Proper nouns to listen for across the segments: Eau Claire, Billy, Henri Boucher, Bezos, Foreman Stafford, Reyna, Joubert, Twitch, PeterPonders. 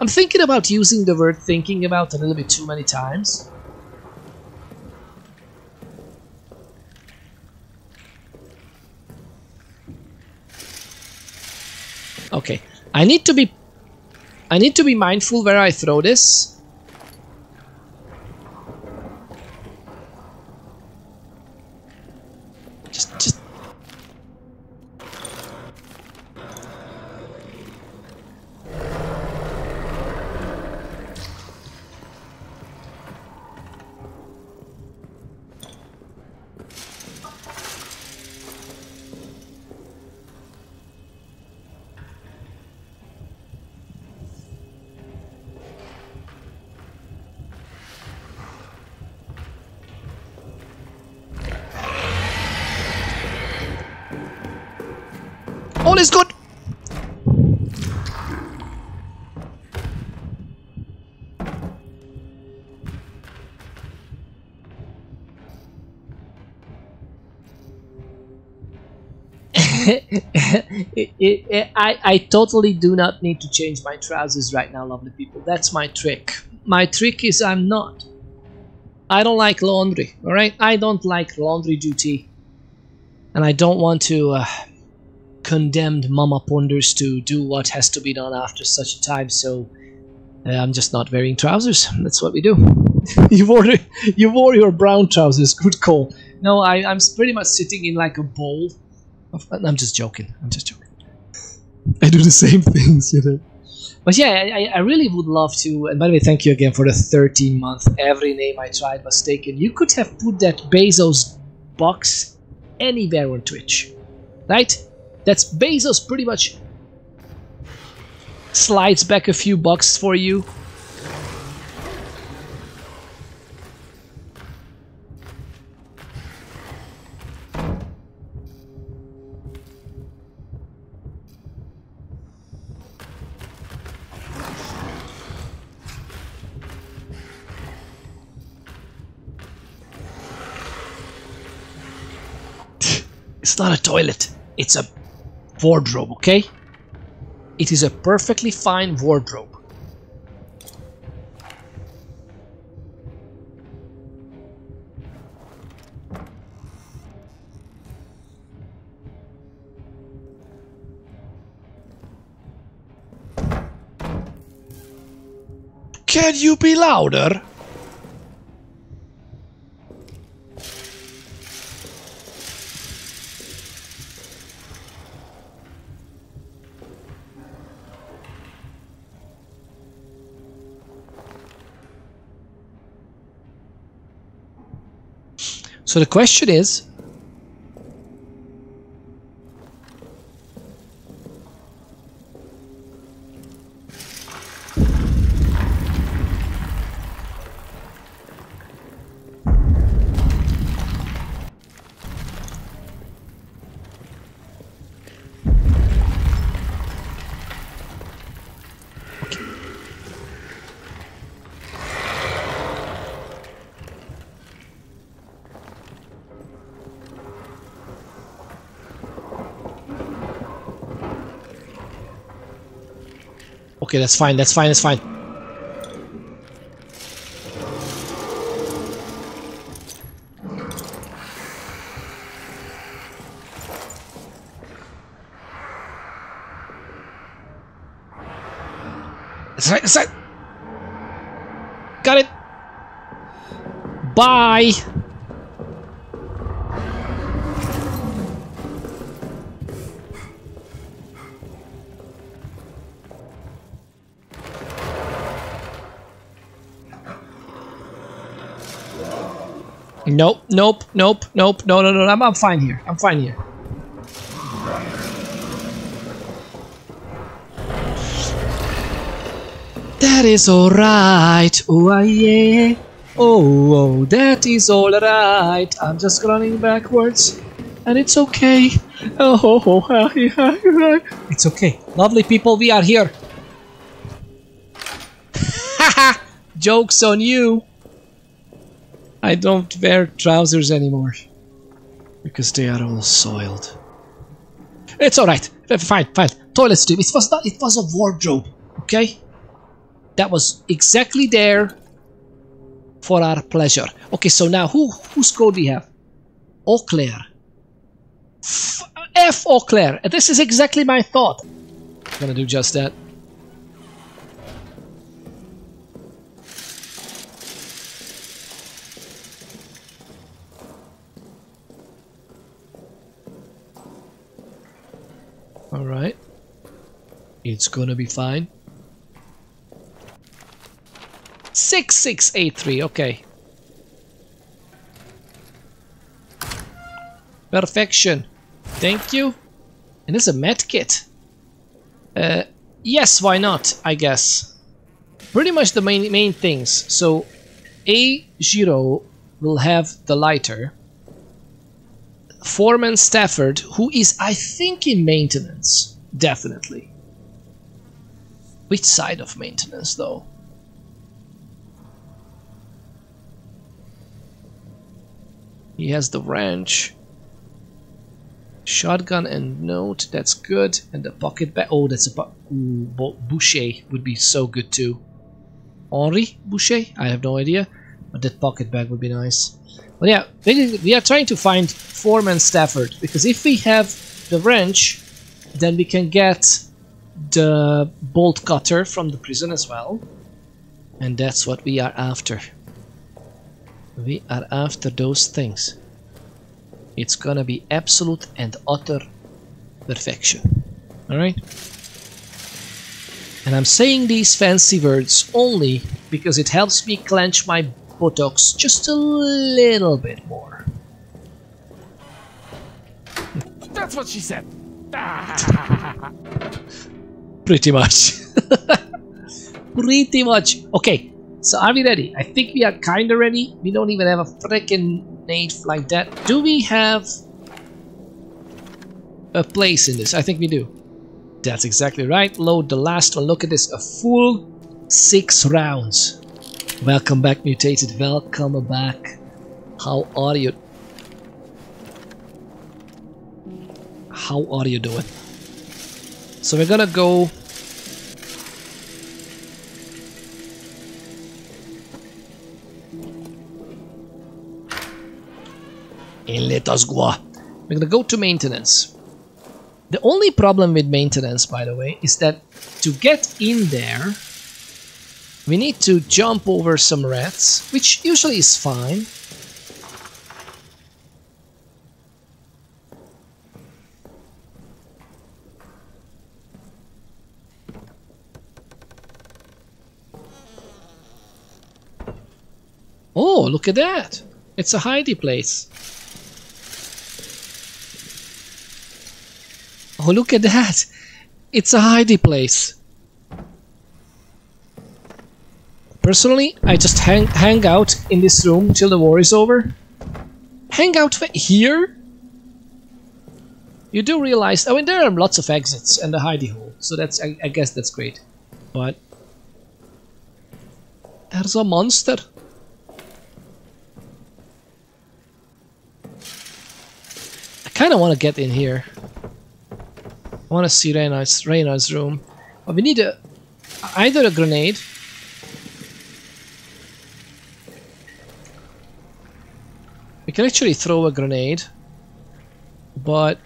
I'm thinking about using the word thinking about a little bit too many times. Okay, I need to be mindful where I throw this. Just is good. I totally do not need to change my trousers right now, lovely people. That's my trick. My trick is I don't like laundry, all right? I don't like laundry duty, and I don't want to condemned mama ponders to do what has to be done after such a time, so I'm just not wearing trousers. That's what we do. you wore your brown trousers, good call. No, I'm pretty much sitting in like a bowl of, I'm just joking, I do the same things, you know. But yeah, I really would love to, and by the way, thank you again for the 13 month. Every name I tried was taken. You could have put that Bezos box anywhere on Twitch, right? That's Bezos pretty much slides back a few bucks for you. It's not a toilet, it's a wardrobe, okay? It is a perfectly fine wardrobe. Can you be louder? So the question is, okay, that's fine, that's fine, that's fine. That's right, that's right. Got it. Bye. Nope, nope, nope, nope, no, no, no, I'm fine here, I'm fine here. That is alright, oh yeah, oh, that is alright, I'm just running backwards, and it's okay, oh, it's okay, lovely people, we are here. Haha, joke's on you. I don't wear trousers anymore because they are all soiled. It's all right. Fine, fine. Toilet stream. It was not. It was a wardrobe. Okay. That was exactly there for our pleasure. Okay, so now whose code do we have? Eau Claire. F Eau Claire. This is exactly my thought. I'm gonna do just that. All right, it's gonna be fine. 6683. Okay, perfection. Thank you. And this is a med kit. Yes, why not? I guess. Pretty much the main things. So, A0 will have the lighter. Foreman Stafford, who is, I think, in maintenance. Definitely. Which side of maintenance, though? He has the wrench. Shotgun and note, that's good. And the pocket bag. Oh, that's a Boucher would be so good, too. Henri Boucher? I have no idea. But that pocket bag would be nice. But yeah, we are trying to find Foreman Stafford, because if we have the wrench, then we can get the bolt cutter from the prison as well. And that's what we are after. We are after those things. It's gonna be absolute and utter perfection. Alright? And I'm saying these fancy words only because it helps me clench my buttocks just a little bit more. That's what she said. Pretty much. Pretty much. Okay, so are we ready? I think we are kinda ready. We don't even have a freaking nade like that. Do we have a place in this? I think we do. That's exactly right. Load the last one. Look at this. A full 6 rounds. Welcome back, mutated. Welcome back. How are you? How are you doing? So we're gonna go. And let us go. We're gonna go to maintenance. The only problem with maintenance, by the way, is that to get in there, we need to jump over some rats, which usually is fine. Oh, look at that! It's a hidey place. Oh, look at that! It's a hidey place. Personally, I just hang out in this room till the war is over. Hang out here? You do realize... I mean, there are lots of exits and a hidey hole, so that's... I guess that's great. But... there's a monster. I kind of want to get in here. I want to see Reyna's room. But we need a... either a grenade... we can actually throw a grenade, but...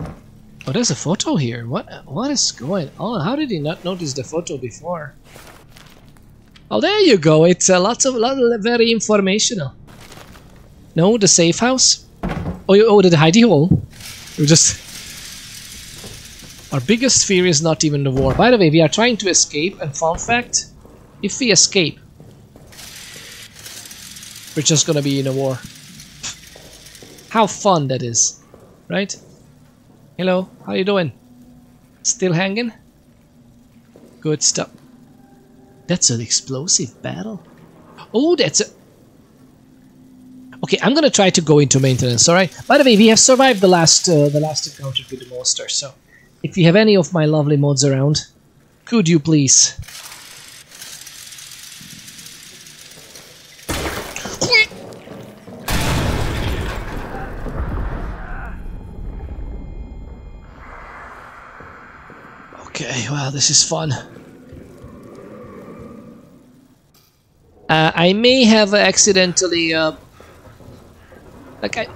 oh, there's a photo here. What is going on? How did he not notice the photo before? Oh, there you go. It's lots of very informational. No, the safe house. Oh, the hidey hole. We just... our biggest fear is not even the war. By the way, we are trying to escape, and fun fact, if we escape, we're just gonna be in a war. How fun that is, right? Hello, how you doing? Still hanging? Good stuff. That's an explosive battle. Oh, that's a... okay, I'm gonna try to go into maintenance, alright? By the way, we have survived the last encounter with the monster, so... if you have any of my lovely mods around, could you please... okay. Okay, well, this is fun. I may have accidentally... okay.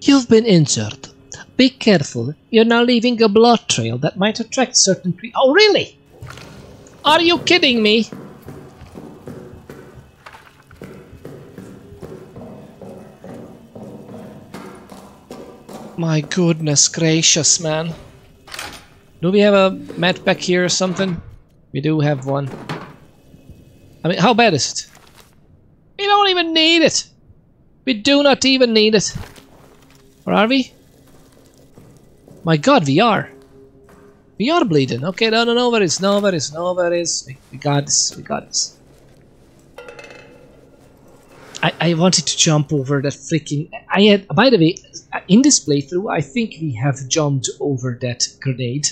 You've been injured. Be careful. You're now leaving a blood trail that might attract certain creatures. Oh, really? Are you kidding me? My goodness gracious, man. Do we have a med pack here or something? We do have one. I mean, how bad is it? We don't even need it. We do not even need it. Where are we? My god, we are. We are bleeding. Okay, no, no, no, where is, no, where is, no, where is. We got this, we got this. I wanted to jump over that freaking... I had, by the way, in this playthrough, I think we have jumped over that grenade.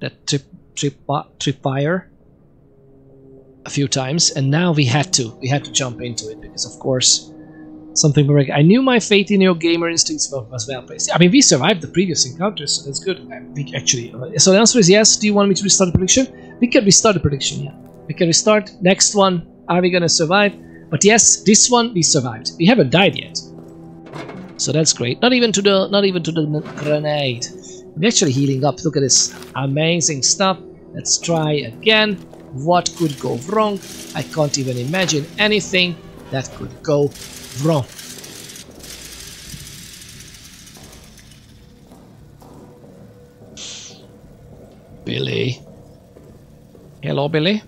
That tripwire. A few times, and now we had to jump into it, because of course... Something correct. I knew my faith in your gamer instincts was well placed. I mean, we survived the previous encounters, so that's good. I think actually. So the answer is yes. Do you want me to restart the prediction? We can restart the prediction, yeah. We can restart. Next one. Are we gonna survive? But yes, this one we survived. We haven't died yet. So that's great. Not even to the grenade. We're actually healing up. Look at this amazing stuff. Let's try again. What could go wrong? I can't even imagine anything that could go wrong. Billy. Hello, Billy.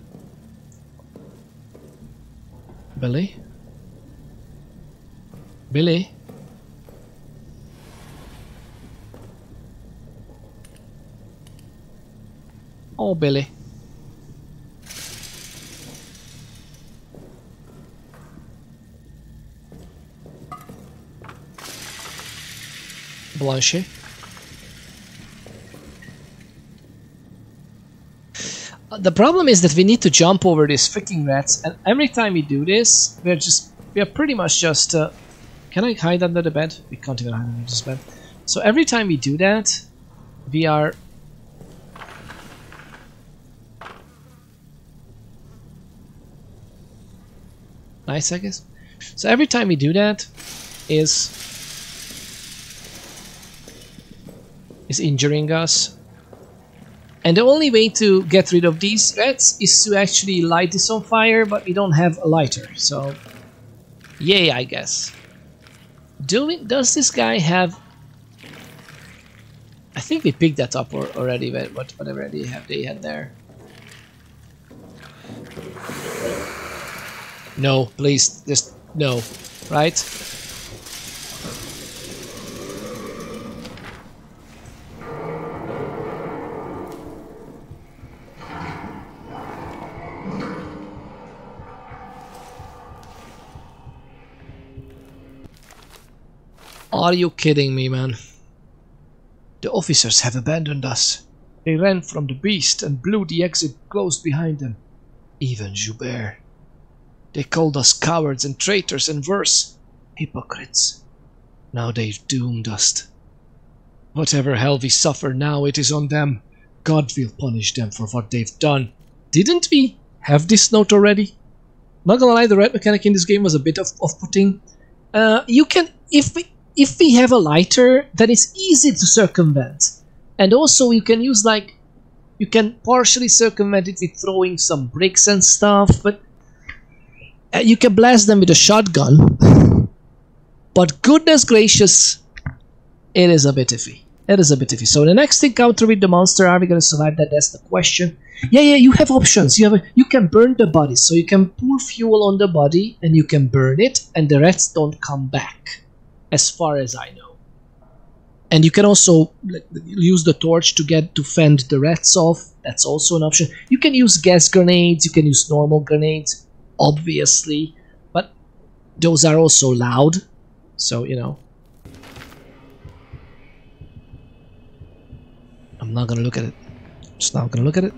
Billy. Billy. Oh, Billy. Blanche. The problem is that we need to jump over these freaking rats, and every time we do this, we are pretty much just... can I hide under the bed? We can't even hide under this bed. So every time we do that, we are... Nice, I guess. So every time we do that is injuring us, and the only way to get rid of these rats is to actually light this on fire, but we don't have a lighter, so yay, I guess. Does this guy have... I think we picked that up already, but whatever they had there. No, please, just no, right? Are you kidding me, man? The officers have abandoned us. They ran from the beast and blew the exit closed behind them. Even Joubert. They called us cowards and traitors and worse, hypocrites. Now they've doomed us. Whatever hell we suffer now, it is on them. God will punish them for what they've done. Didn't we have this note already? Not gonna lie, the red mechanic in this game was a bit off-putting. You can... If we have a lighter, then it's easy to circumvent. And also you can use, like, you can partially circumvent it with throwing some bricks and stuff, but you can blast them with a shotgun. But goodness gracious, it is a bit iffy. It is a bit iffy. So the next encounter with the monster, are we going to survive that? That's the question. Yeah, you have options. You can burn the body, so you can pour fuel on the body and you can burn it, and the rats don't come back. As far as I know. And you can also use the torch to fend the rats off. That's also an option. You can use gas grenades, you can use normal grenades, obviously, but those are also loud, so you know. I'm not gonna look at it. Just not gonna look at it.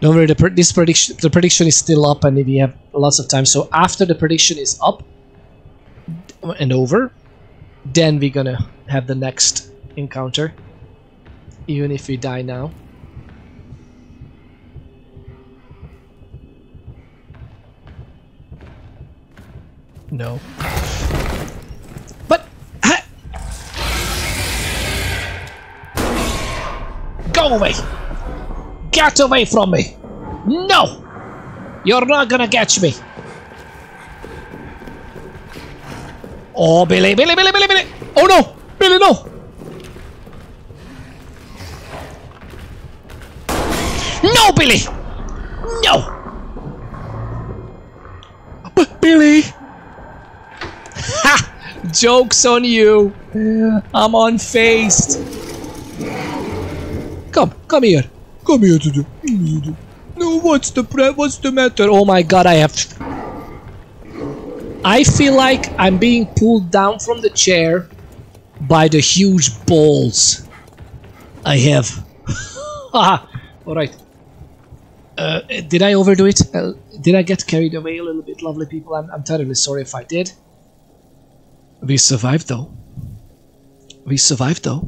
Don't worry, the prediction is still up, and we have lots of time. So after the prediction is up and over, then we're gonna have the next encounter, even if we die now. No. But go away! Get away from me! No! You're not gonna catch me! Oh, Billy, Billy, Billy, Billy, Billy! Oh no! Billy, no! No, Billy! No! But Billy! Ha! Joke's on you! I'm unfazed! Come here! Come here to do. No, what's the matter? Oh my god, I feel like I'm being pulled down from the chair by the huge balls I have. Alright. Did I overdo it? Did I get carried away a little bit, lovely people? I'm terribly sorry if I did. We survived though. We survived though.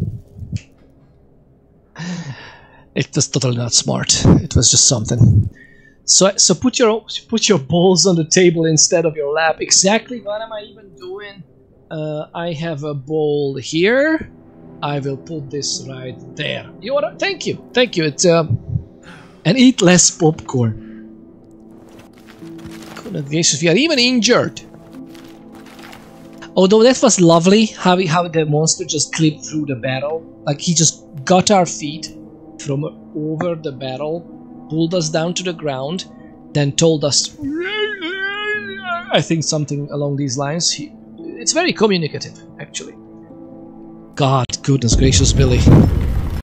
It was totally not smart. It was just something. So put your balls on the table instead of your lap. Exactly. What am I even doing? I have a ball here. I will put this right there. Thank you. Thank you. It's and eat less popcorn. Goodness gracious, we are even injured. Although that was lovely, how the monster just clipped through the barrel. Like he just got our feet from over the barrel, pulled us down to the ground, then told us, I think something along these lines. It's very communicative, actually. God, goodness gracious, Billy.